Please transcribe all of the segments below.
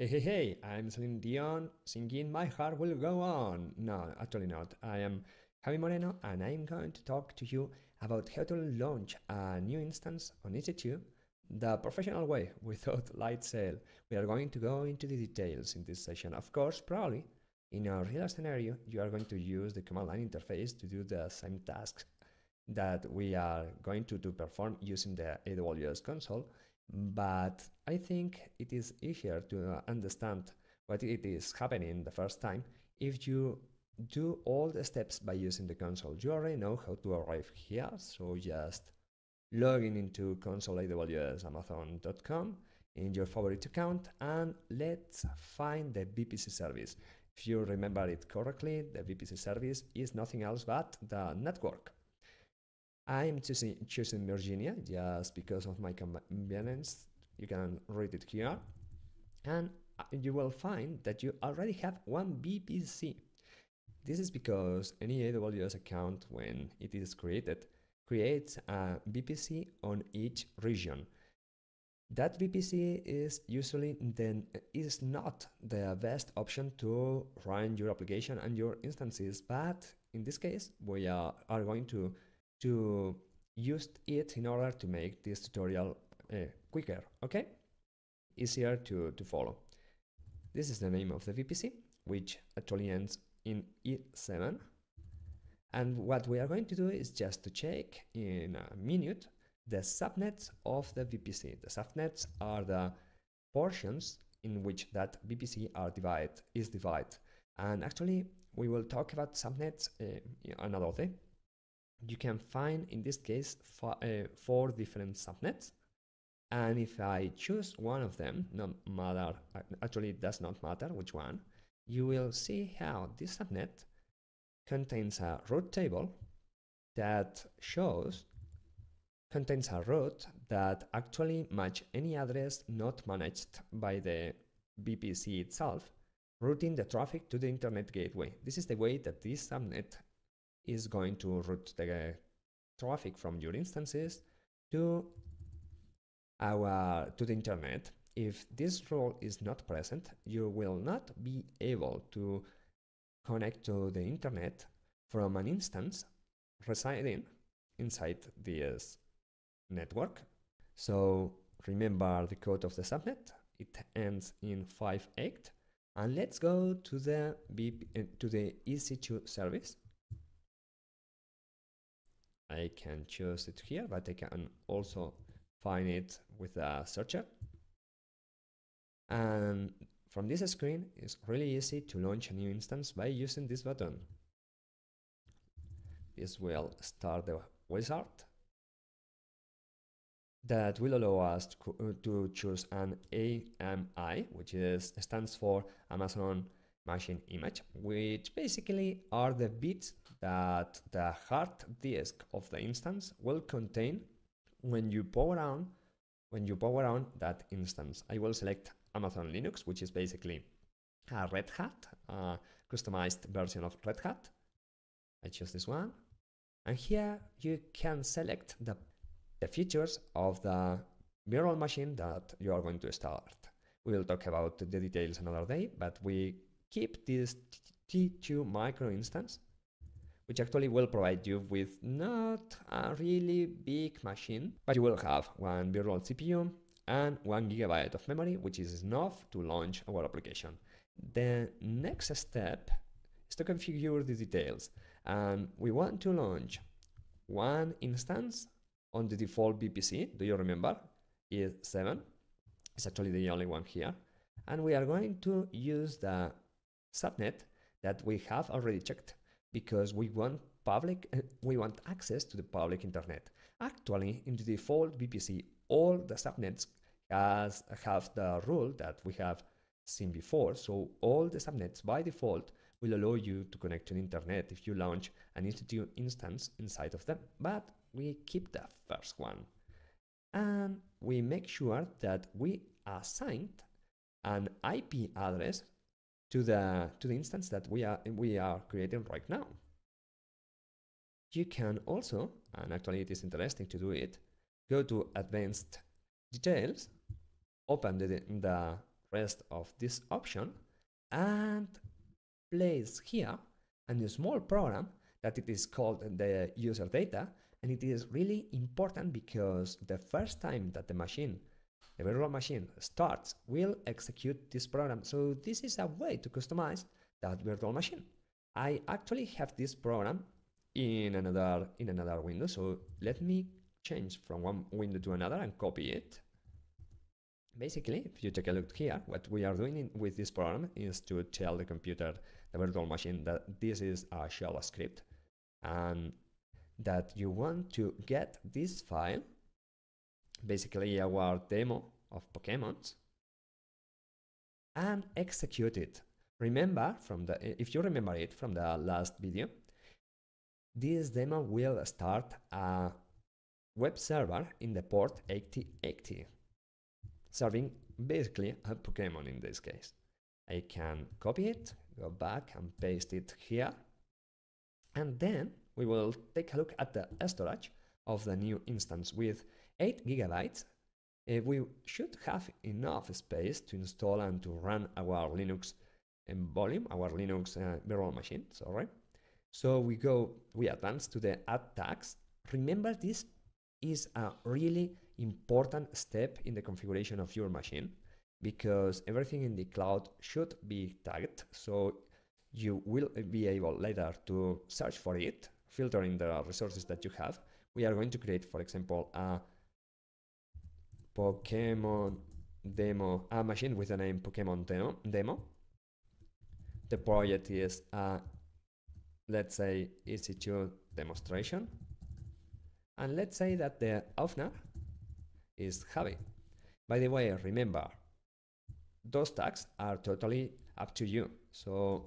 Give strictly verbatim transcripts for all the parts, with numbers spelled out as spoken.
Hey, hey, hey, I'm Celine Dion, singing My Heart Will Go On. No, actually not. I am Javier Moreno, and I'm going to talk to you about how to launch a new instance on E C two the professional way without lightsail. We are going to go into the details in this session. Of course, probably in a real scenario, you are going to use the command line interface to do the same tasks that we are going to, to perform using the A W S console. But I think it is easier to understand what it is happening the first time if you do all the steps by using the console. You already know how to arrive here, so just logging into console dot A W S amazon dot com in your favorite account, and let's find the V P C service. If you remember it correctly, the V P C service is nothing else but the network. I'm choosing, choosing Virginia just because of my convenience. You can read it here. And you will find that you already have one V P C. This is because any A W S account, when it is created, creates a V P C on each region. That V P C is usually then is not the best option to run your application and your instances, but in this case, we are, are going to to use it in order to make this tutorial uh, quicker, okay? Easier to, to follow. This is the name of the V P C, which actually ends in E seven. And what we are going to do is just to check in a minute the subnets of the V P C. The subnets are the portions in which that V P C are divide, is divided. And actually, we will talk about subnets uh, another day. You can find, in this case, four different subnets. And if I choose one of them, no matter, actually it does not matter which one, you will see how this subnet contains a root table that shows, contains a root that actually matches any address not managed by the V P C itself, routing the traffic to the internet gateway. This is the way that this subnet is going to route the traffic from your instances to our to the internet. If this role is not present, you will not be able to connect to the internet from an instance residing inside this network. So remember the code of the subnet. It ends in five eight, and let's go to the to the E C two service. I can choose it here, but I can also find it with a searcher. And from this screen, it's really easy to launch a new instance by using this button. This will start the wizard that will allow us to, to choose an A M I, which is stands for Amazon Machine Image, which basically are the bits that the hard disk of the instance will contain when you power on when you power on that instance. I will select Amazon Linux, which is basically a Red Hat, a customized version of Red Hat. I choose this one, and here you can select the, the features of the virtual machine that you are going to start. We will talk about the details another day, but we keep this T two micro instance, which actually will provide you with not a really big machine, but you will have one virtual C P U and one gigabyte of memory, which is enough to launch our application. The next step is to configure the details, and we want to launch one instance on the default V P C. Do you remember? E seven is actually the only one here, and we are going to use the subnet that we have already checked because we want public, we want access to the public internet. Actually, in the default V P C, all the subnets has, have the rule that we have seen before. So all the subnets by default will allow you to connect to the internet if you launch an E C two instance inside of them. But we keep the first one, and we make sure that we assigned an I P address to the to the instance that we are we are creating right now. You can also, and actually it is interesting to do it, go to advanced details, open the, the rest of this option and place here a new small program that it is called the user data, and it is really important because the first time that the machine, the virtual machine starts, will execute this program. So this is a way to customize that virtual machine. I actually have this program in another, in another window, so let me change from one window to another and copy it. Basically, if you take a look here, what we are doing in, with this program is to tell the computer, the virtual machine, that this is a shell script and that you want to get this file, basically our demo of Pokémon, and execute it. Remember from the, if you remember it from the last video, this demo will start a web server in the port eighty eighty, serving basically a Pokémon in this case. I can copy it, go back and paste it here, and then we will take a look at the storage of the new instance. With eight gigabytes, we should have enough space to install and to run our Linux volume, our Linux uh, virtual machine, sorry. So we go, we advance to the add tags. Remember, this is a really important step in the configuration of your machine, because everything in the cloud should be tagged, so you will be able later to search for it, filtering the resources that you have. We are going to create, for example, a Pokémon demo, a machine with the name Pokémon demo, demo. The project is a, let's say, E C two demonstration, and let's say that the owner is Javi. By the way, remember, those tags are totally up to you, so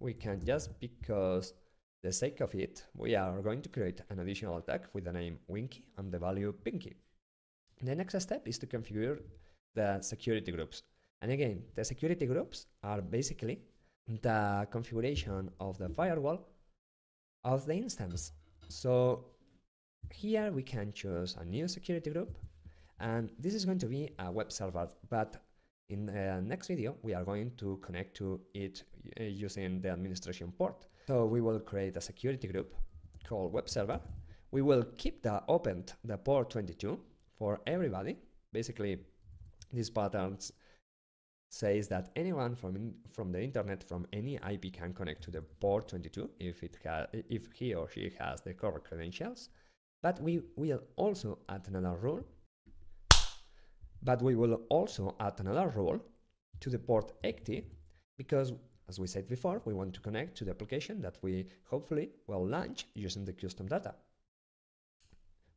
we can just, because the sake of it, we are going to create an additional tag with the name Winky and the value Pinky. The next step is to configure the security groups, and again, the security groups are basically the configuration of the firewall of the instance. So here we can choose a new security group, and this is going to be a web server, but in the next video we are going to connect to it using the administration port. So we will create a security group called web server. We will keep the opened the port twenty-two for everybody. Basically, these patterns says that anyone from in, from the internet, from any I P, can connect to the port twenty-two if it if he or she has the correct credentials. But we will also add another rule. But we will also add another rule to the port eighty, because, as we said before, we want to connect to the application that we hopefully will launch using the custom data.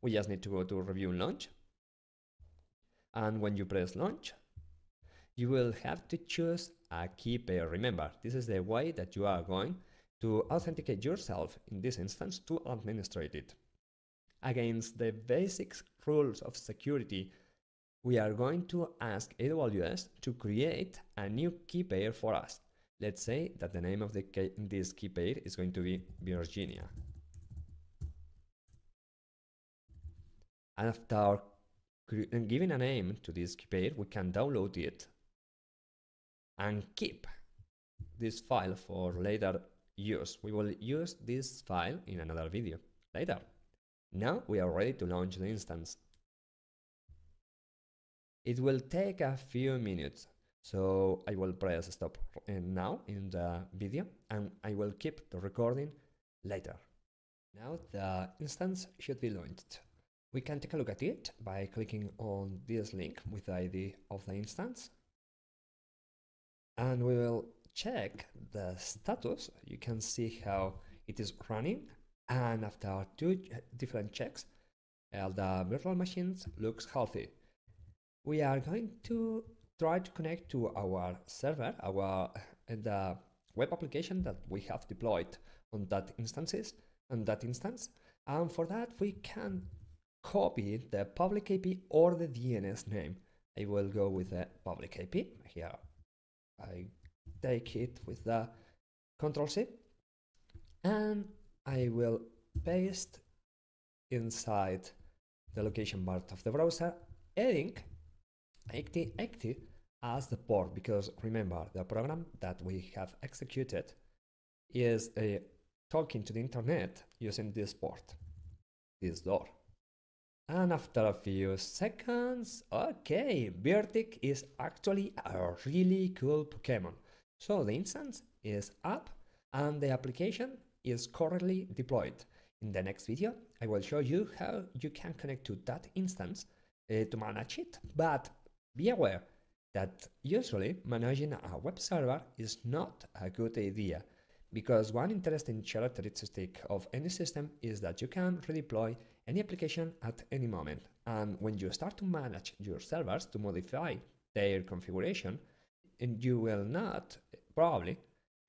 We just need to go to review launch, and when you press launch, you will have to choose a key pair. Remember, this is the way that you are going to authenticate yourself in this instance to administrate it. Against the basic rules of security, we are going to ask A W S to create a new key pair for us. Let's say that the name of the key, this key pair is going to be Virginia. After giving a name to this key pair, we can download it and keep this file for later use. We will use this file in another video later. Now we are ready to launch the instance. It will take a few minutes, so I will press stop now in the video, and I will keep the recording later. Now the instance should be launched. We can take a look at it by clicking on this link with the I D of the instance, and we will check the status. You can see how it is running, and after two different checks, uh, the virtual machine looks healthy. We are going to try to connect to our server, our uh, the web application that we have deployed on that instances, on that instance, and for that we can copy the public A P or the D N S name. I will go with the public A P here. I take it with the Control C, and I will paste inside the location bar of the browser, adding eighty eighty as the port, because remember, the program that we have executed is uh, talking to the internet using this port, this door. And after a few seconds, okay, Beartic is actually a really cool Pokémon. So the instance is up and the application is currently deployed. In the next video, I will show you how you can connect to that instance uh, to manage it, but be aware that usually managing a web server is not a good idea, because one interesting characteristic of any system is that you can redeploy any application at any moment. And when you start to manage your servers to modify their configuration, and you will not probably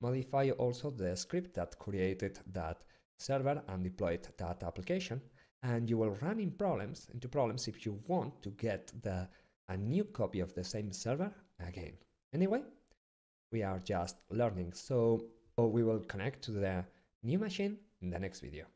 modify also the script that created that server and deployed that application, and you will run in problems, into problems if you want to get the a new copy of the same server again. Anyway, we are just learning, so we will connect to the new machine in the next video.